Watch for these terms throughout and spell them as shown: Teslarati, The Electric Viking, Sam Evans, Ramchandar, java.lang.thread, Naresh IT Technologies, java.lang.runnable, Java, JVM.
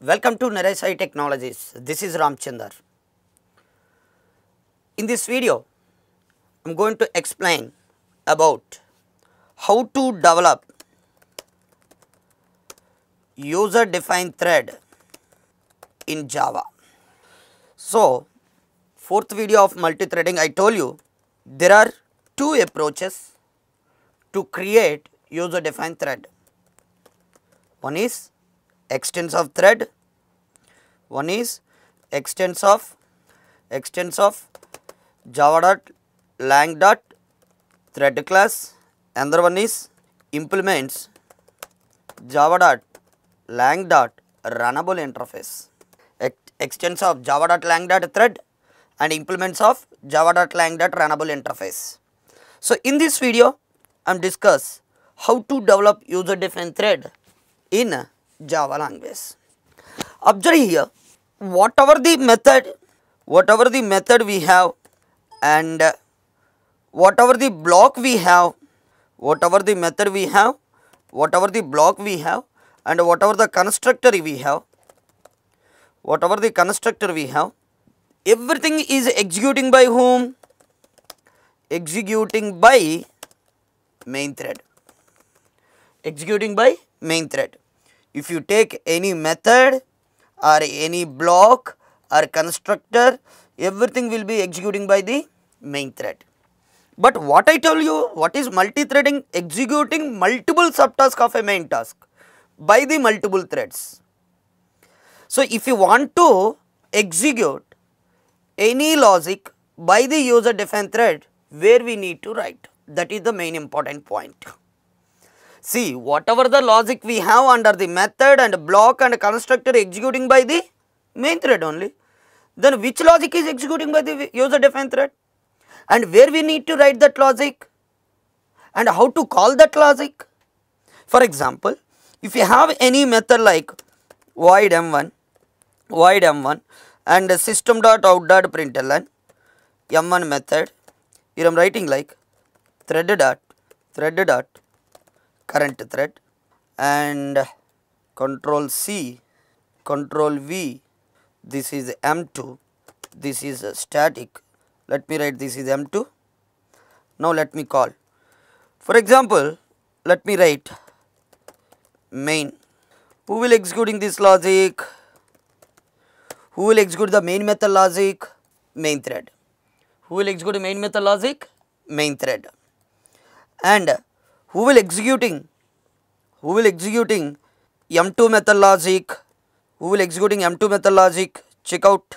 Welcome to Naresh IT Technologies. This is Ramchandar. In this video, I am going to explain about how to develop user defined thread in Java. So, fourth video of multi-threading, I told you there are two approaches to create user defined thread. One is extents of thread, one is extents of java.lang.thread class, another one is implements java.lang.runnable interface. Extents of java.lang.thread and implements of java.lang.runnable interface. So in this video I am discuss how to develop user defined thread in Java language. Observe here, whatever the method we have and whatever the block we have and whatever the constructor we have, everything is executing by whom? Executing by main thread. If you take any method or any block or constructor, everything will be executing by the main thread. But what I tell you, what is multi-threading? Executing multiple subtasks of a main task by the multiple threads. So if you want to execute any logic by the user defined thread, where we need to write, that is the main important point. See, whatever the logic we have under the method and block and constructor executing by the main thread only, then which logic is executing by the user defined thread and where we need to write that logic and how to call that logic. For example, if you have any method like void m1 and system.out.println m1 method, here I am writing like thread.current thread and control v, this is m2, this is static, let me write this is m2. Now let me call, for example, let me write main. Who will executing this logic? Who will execute the main method logic? Main thread. Who will execute the main method logic? Main thread. And who will executing m2 method logic? Check out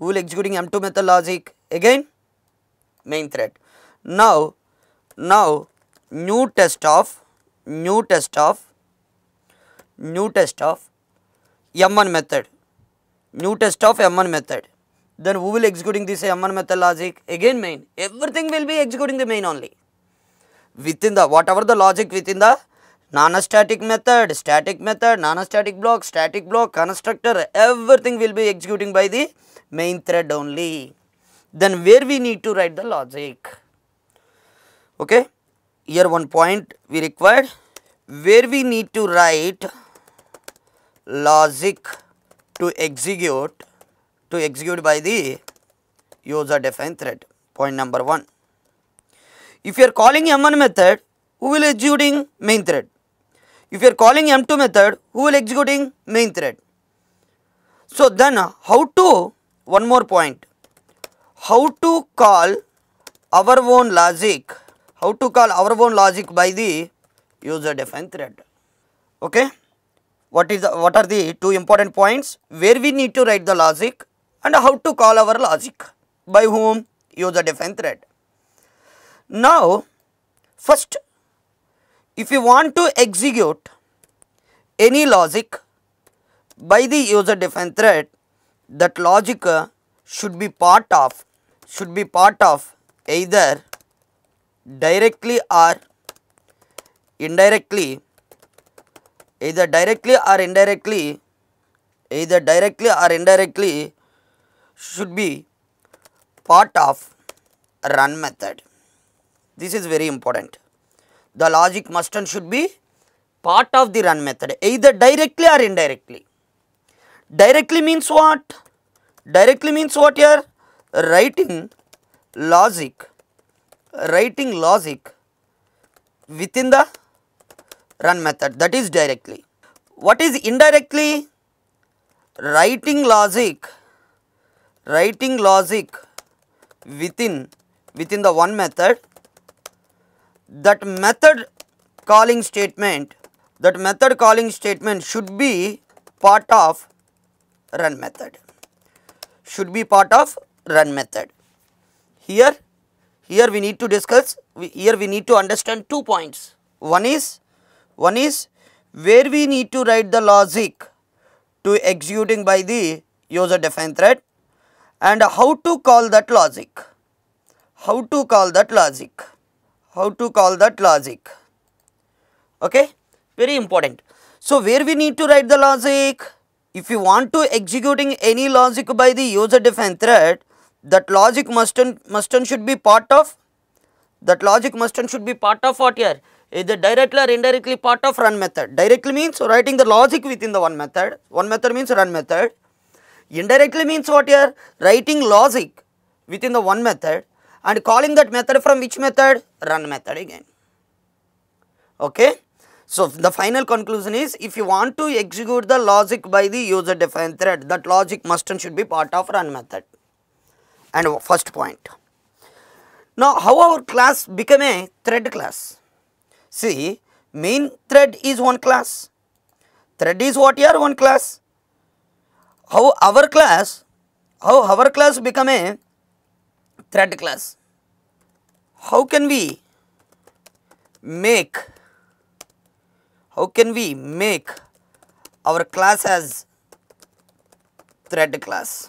who will executing m2 method logic. Again main thread. Now new test of m1 method, then who will executing this m1 method logic? Again main. Everything will be executing the main only. Within the whatever the logic within the non-static method, static method, non-static block, static block, constructor, everything will be executing by the main thread only. Then where we need to write the logic? Okay, here one point we required, where we need to write logic to execute by the user defined thread. Point number one. If you are calling m1 method, who will executing main thread? If you are calling m2 method, who will executing main thread? So then how to call our own logic, by the user defined thread. Okay, what are the two important points? Where we need to write the logic and how to call our logic by whom? User defined thread. Now first, if you want to execute any logic by the user defined thread, that logic should be part of either directly or indirectly either directly or indirectly should be part of run method. This is very important. The logic must and should be part of the run method, either directly or indirectly. Directly means what? Directly means what here? Writing logic within the run method, that is directly. What is indirectly? Writing logic within the one method, that method calling statement, should be part of run method, Here we need to discuss, here we need to understand 2 points. One is where we need to write the logic to executing by the user defined thread, and how to call that logic. Okay, very important. So where we need to write the logic? If you want to executing any logic by the user defined thread, that logic must and should be part of, what here? Either directly or indirectly part of run method. Directly means writing the logic within the one method. One method means run method. Indirectly means what here? Writing logic within the one method and calling that method from which method? Run method again. Okay. So the final conclusion is, if you want to execute the logic by the user defined thread, that logic must and should be part of run method. And first point. Now how our class became a thread class? See, main thread is one class. Thread is what here? One class. How our class become a thread class? How can we make our class as thread class?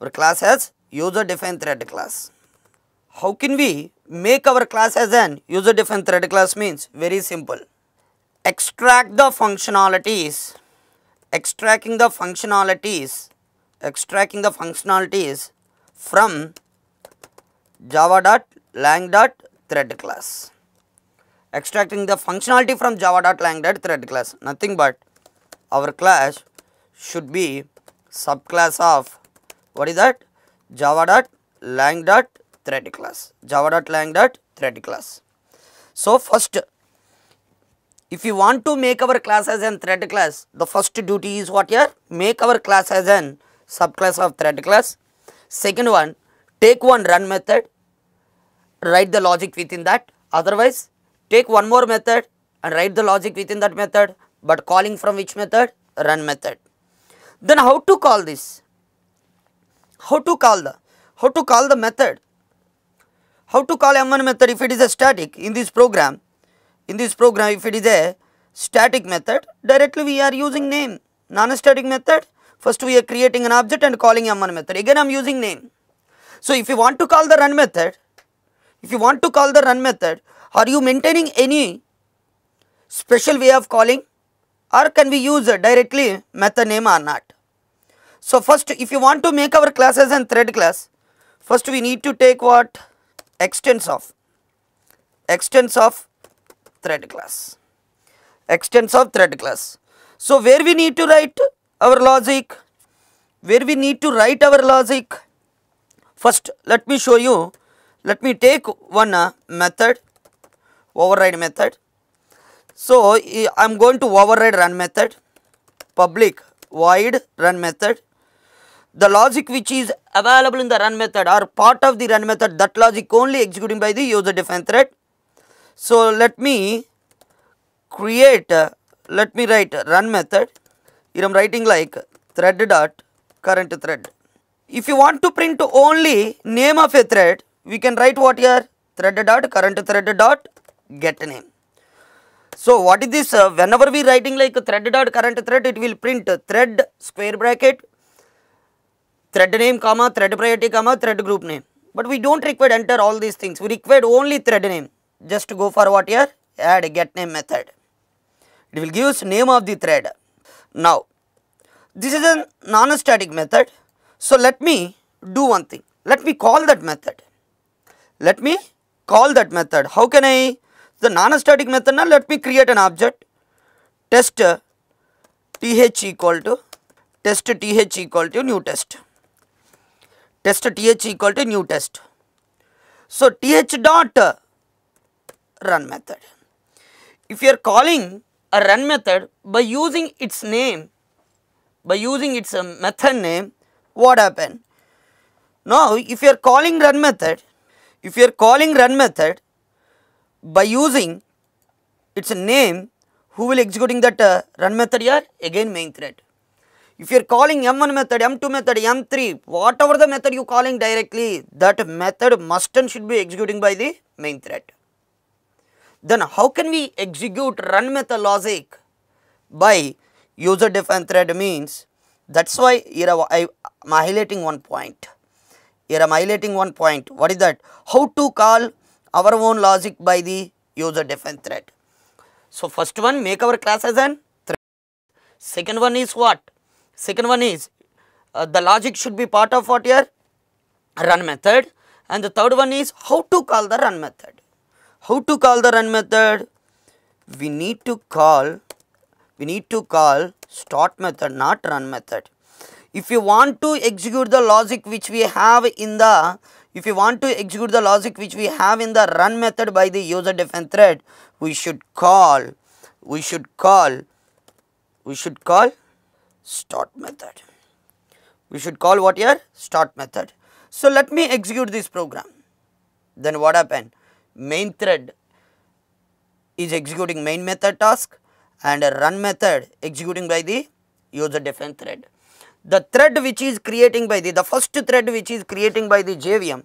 Our class as user defined thread class. How can we make our class as an user defined thread class means very simple. Extract the functionalities. Extracting the functionalities from java.lang.thread class. Extracting the functionality from java.lang.thread class. Nothing but our class should be subclass of, what is that? java.lang.thread class. So first, if you want to make our class as an thread class, the first duty is what here? Make our class as an subclass of thread class. Second one, take one run method, write the logic within that. Otherwise, take one more method and write the logic within that method, but calling from which method? Run method. Then how to call this? How to call the method? How to call M1 method if it is a static in this program? If it is a static method, directly we are using name. Non-static method, first we are creating an object and calling M1 method. Again I am using name. So if you want to call the run method, are you maintaining any special way of calling, or can we use directly method name or not? So first, if you want to make our class as a thread class, first we need to take what? Extents of thread class. So where we need to write our logic? First, let me show you. Let me take one method, override method. So I am going to override run method, public void run method. The logic which is available in the run method or part of the run method, that logic only executing by the user defined thread. So let me write run method. Here I am writing like thread dot current thread. If you want to print only name of a thread, we can write what here? Thread dot current thread dot get name. So what is this? Whenever we writing like thread dot current thread, it will print thread square bracket, thread name comma, thread priority comma, thread group name. But we don't require enter all these things. We require only thread name. Just go for what here? Add get name method. It will give us name of the thread. Now, this is a non-static method. So, let me do one thing. Let me call that method. Let me call that method. How can I? The non-static method, now let me create an object. Test th equal to, test th equal to new test. Test th equal to new test. So, th dot run method. If you are calling a run method by using its name, by using its method name, what happen? Now, if you are calling run method, if you are calling run method by using its name, who will executing that run method here? Again main thread. If you are calling m1 method, m2 method, m3, whatever the method you calling directly, that method must and should be executing by the main thread. Then how can we execute run method logic by user defined thread means? That's why here I am highlighting one point. Here I am highlighting one point. What is that? How to call our own logic by the user defined thread. So first one, make our class as an thread. Second one is what? Second one is the logic should be part of what here? Run method. And the third one is how to call the run method. How to call the run method? We need to call start method, not run method. If you want to execute the logic which we have in the, if you want to execute the logic which we have in the run method by the user defined thread, we should call start method. We should call what here? Start method. So let me execute this program. Then what happened? Main thread is executing main method task and a run method executing by the user defined thread. The thread which is creating by the first thread which is creating by the JVM,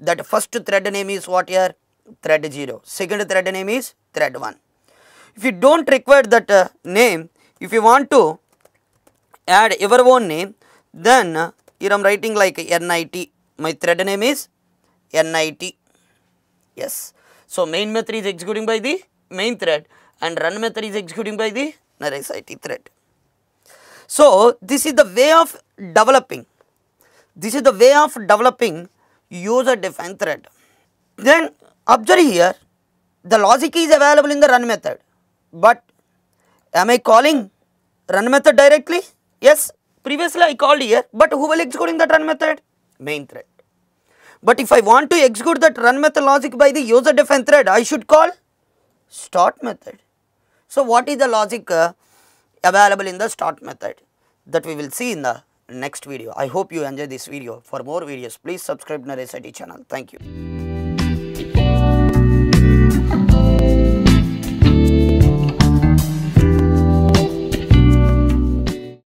that first thread name is what here? Thread 0. Second thread name is thread 1. If you don't require that name, if you want to add your own name, then here I am writing like NIT. My thread name is NIT. Yes. So, main method is executing by the main thread and run method is executing by the Naresh IT thread. So, this is the way of developing. This is the way of developing user defined thread. Then, observe here, the logic is available in the run method. But, am I calling run method directly? Yes. Previously, I called here. But, who will executing that run method? Main thread. But if I want to execute that run method logic by the user defined thread, I should call start method. So, what is the logic available in the start method? That we will see in the next video. I hope you enjoy this video. For more videos, please subscribe to Naresh IT channel. Thank you.